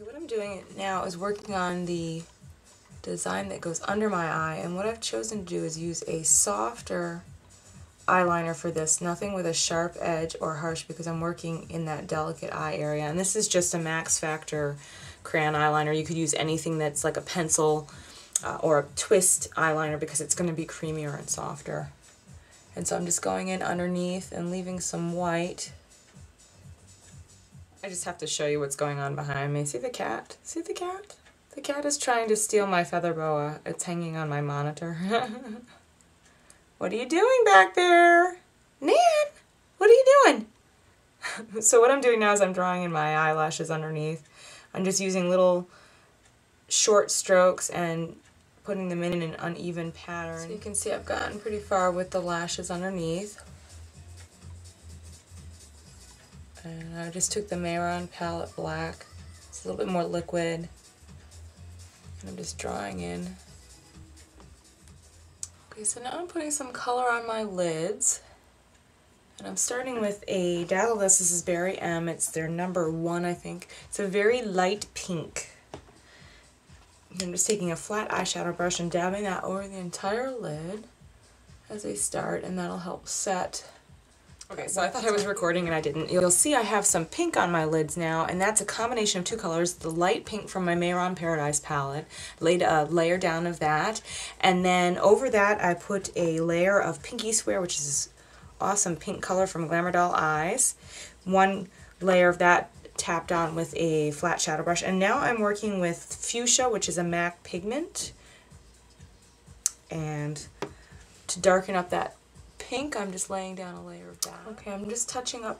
Okay, what I'm doing now is working on the design that goes under my eye, and what I've chosen to do is use a softer eyeliner for this, nothing with a sharp edge or harsh, because I'm working in that delicate eye area. And this is just a Max Factor crayon eyeliner. You could use anything that's like a pencil or a twist eyeliner, because it's going to be creamier and softer. And so I'm just going in underneath and leaving some white. I just have to show you what's going on behind me. See the cat? See the cat? The cat is trying to steal my feather boa. It's hanging on my monitor. What are you doing back there? Nan, what are you doing? So what I'm doing now is I'm drawing in my eyelashes underneath. I'm just using little short strokes and putting them in an uneven pattern. So you can see I've gotten pretty far with the lashes underneath. And I just took the Mehron palette black. It's a little bit more liquid. And I'm just drawing in. Okay, so now I'm putting some color on my lids. And I'm starting with a dab of this. This is Barry M. It's their #1, I think. It's a very light pink. And I'm just taking a flat eyeshadow brush and dabbing that over the entire lid as I start, and that'll help set. Okay, so I thought I was recording and I didn't. You'll see I have some pink on my lids now, and that's a combination of two colors, the light pink from my Mehron Paradise palette, laid a layer down of that, and then over that I put a layer of Pinky Swear, which is this awesome pink color from Glamour Doll Eyes. One layer of that tapped on with a flat shadow brush, and now I'm working with Fuchsia, which is a MAC pigment, and to darken up that pink, I'm just laying down a layer of that. Okay, I'm just touching up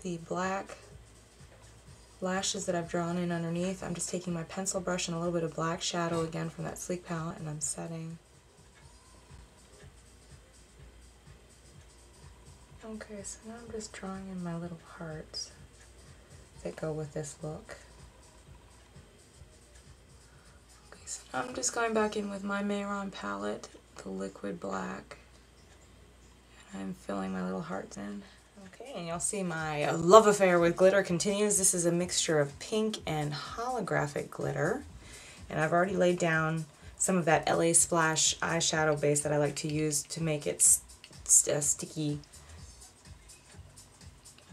the black lashes that I've drawn in underneath. I'm just taking my pencil brush and a little bit of black shadow again from that Sleek palette, and I'm setting. Okay, so now I'm just drawing in my little hearts that go with this look. Okay, so now I'm just going back in with my Mehron palette, the liquid black. I'm filling my little hearts in. Okay, and you'll see my love affair with glitter continues. This is a mixture of pink and holographic glitter. And I've already laid down some of that LA Splash eyeshadow base that I like to use to make it sticky.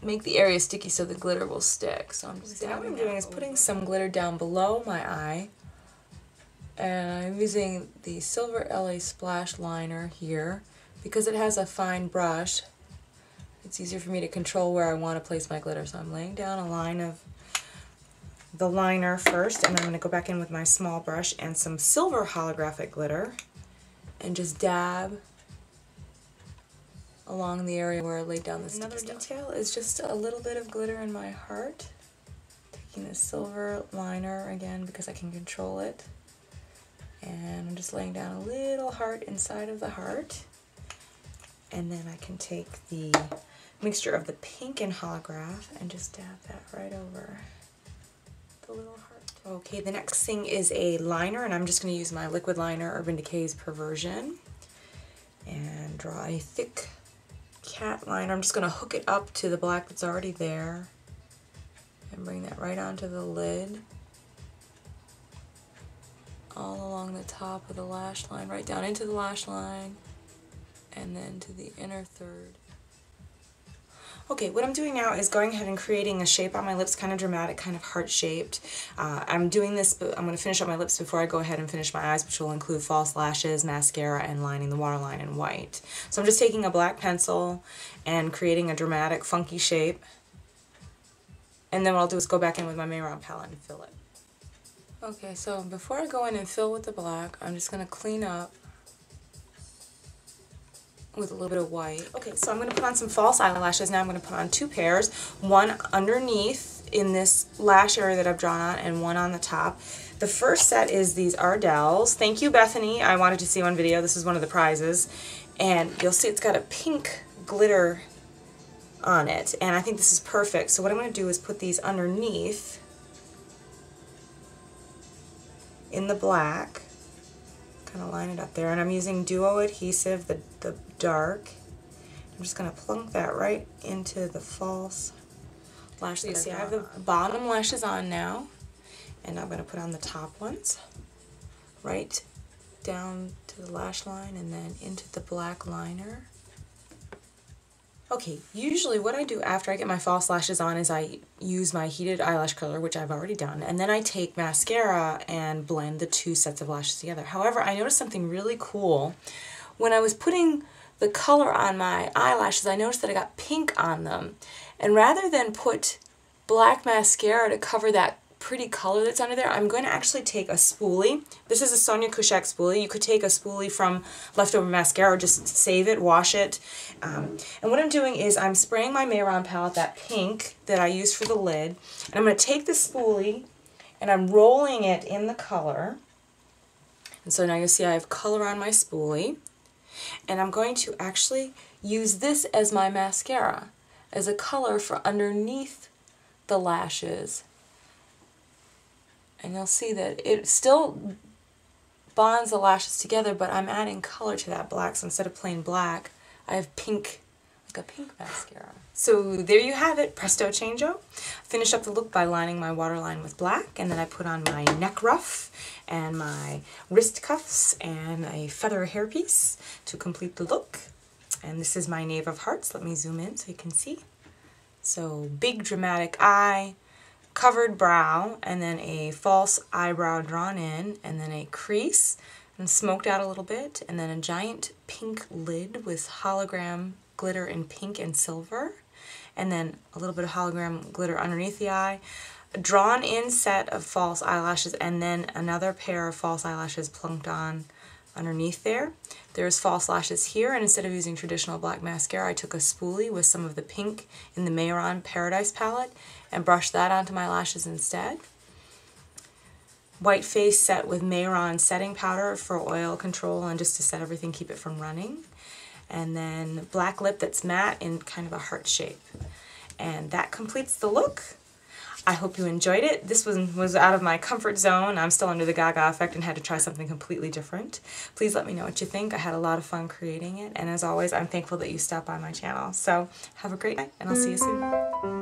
Make the area sticky so the glitter will stick. So I'm just now what I'm doing is putting some glitter down below my eye. And I'm using the silver LA Splash liner here. Because it has a fine brush, it's easier for me to control where I want to place my glitter. So I'm laying down a line of the liner first, and I'm going to go back in with my small brush and some silver holographic glitter and just dab along the area where I laid down the sticky stuff. Another detail is just a little bit of glitter in my heart. Taking the silver liner again because I can control it. And I'm just laying down a little heart inside of the heart. And then I can take the mixture of the pink and holograph and just dab that right over the little heart. Okay, the next thing is a liner, and I'm just going to use my liquid liner, Urban Decay's Perversion, and draw a thick cat liner. I'm just going to hook it up to the black that's already there and bring that right onto the lid. All along the top of the lash line, right down into the lash line. And then to the inner third. Okay, what I'm doing now is going ahead and creating a shape on my lips, kind of dramatic, kind of heart-shaped. I'm doing this, but I'm going to finish up my lips before I go ahead and finish my eyes, which will include false lashes, mascara, and lining the waterline in white. So I'm just taking a black pencil and creating a dramatic, funky shape. And then what I'll do is go back in with my Mehron palette and fill it. Okay, so before I go in and fill with the black, I'm just going to clean up with a little bit of white. Okay, so I'm going to put on some false eyelashes. Now I'm going to put on 2 pairs, one underneath in this lash area that I've drawn on and one on the top. The first set is these Ardells. Thank you, Bethany. I wanted to see one video. This is one of the prizes. And you'll see it's got a pink glitter on it. And I think this is perfect. So what I'm going to do is put these underneath in the black. Gonna line it up there, and I'm using Duo adhesive, the dark. I'm just gonna plunk that right into the false lash. So you see I have the bottom lashes on now, and I'm going to put on the top ones right down to the lash line and then into the black liner. Okay, usually what I do after I get my false lashes on is I use my heated eyelash curler, which I've already done, and then I take mascara and blend the two sets of lashes together. However, I noticed something really cool. When I was putting the color on my eyelashes, I noticed that I got pink on them. And rather than put black mascara to cover that pretty color that's under there, I'm going to actually take a spoolie. This is a Sonia Kushak spoolie. You could take a spoolie from leftover mascara or just save it, wash it. And what I'm doing is I'm spraying my Mehron palette, that pink that I used for the lid, and I'm going to take the spoolie and I'm rolling it in the color. And so now you'll see I have color on my spoolie, and I'm going to actually use this as my mascara, as a color for underneath the lashes. And you'll see that it still bonds the lashes together, but I'm adding color to that black, so instead of plain black, I have pink, like a pink mascara. So there you have it, presto changeo. Finish up the look by lining my waterline with black, and then I put on my neck ruff and my wrist cuffs and a feather hairpiece to complete the look. And this is my Knave of Hearts. Let me zoom in so you can see. So big dramatic eye, covered brow, and then a false eyebrow drawn in, and then a crease and smoked out a little bit, and then a giant pink lid with hologram glitter in pink and silver, and then a little bit of hologram glitter underneath the eye, a drawn in set of false eyelashes, and then another pair of false eyelashes plunked on underneath there. There's false lashes here, and instead of using traditional black mascara, I took a spoolie with some of the pink in the Mehron Paradise palette and brushed that onto my lashes instead. White face set with Mehron setting powder for oil control and just to set everything, keep it from running. And then black lip that's matte in kind of a heart shape. And that completes the look. I hope you enjoyed it. This one was out of my comfort zone. I'm still under the Gaga effect and had to try something completely different. Please let me know what you think. I had a lot of fun creating it. And as always, I'm thankful that you stopped by my channel. So have a great night, and I'll see you soon.